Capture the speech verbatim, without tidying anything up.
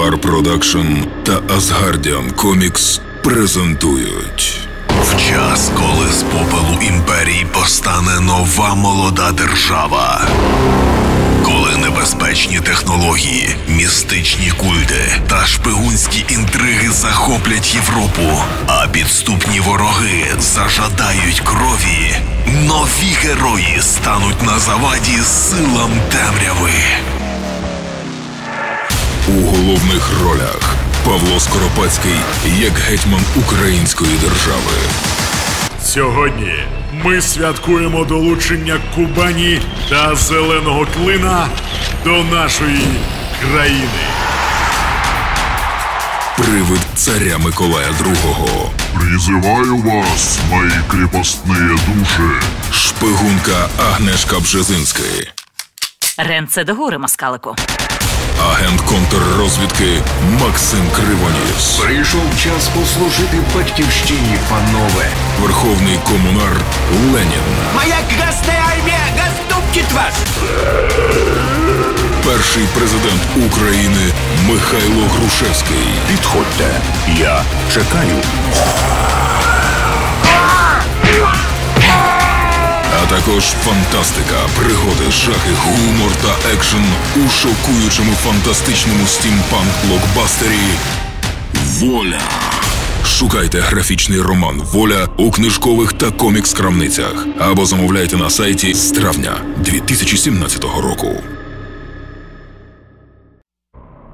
Варпродакшн та Азгардіан Комікс презентують. В час, коли з попелу імперій постане нова молода держава. Коли небезпечні технології, містичні культи та шпигунські інтриги захоплять Європу, а підступні вороги зажадають крові, нові герої стануть на заваді силам темряви. У головних ролях Павло Скоропадський як гетьман української держави. Сьогодні ми святкуємо долучення Кубані та Зеленого Клина до нашої країни. Привид царя Миколая другого. Призиваю вас, мої кріпостні душі. Шпигунка Агнешка Бжезинської. Ренце догори, Москалику. Агент контррозвідки Максим Кривонівський. Прийшов час послужити батьківщині, панове. Верховний комунар Ленін. Моя красна армія заступить вас! Перший президент України Михайло Грушевський. Підходьте, я чекаю. Також фантастика, пригоди, жахи, гумор та екшен у шокуючому фантастичному стімпанк-блокбастері «Воля». Шукайте графічний роман «Воля» у книжкових та комікс-крамницях або замовляйте на сайті з травня дві тисячі сімнадцятого року.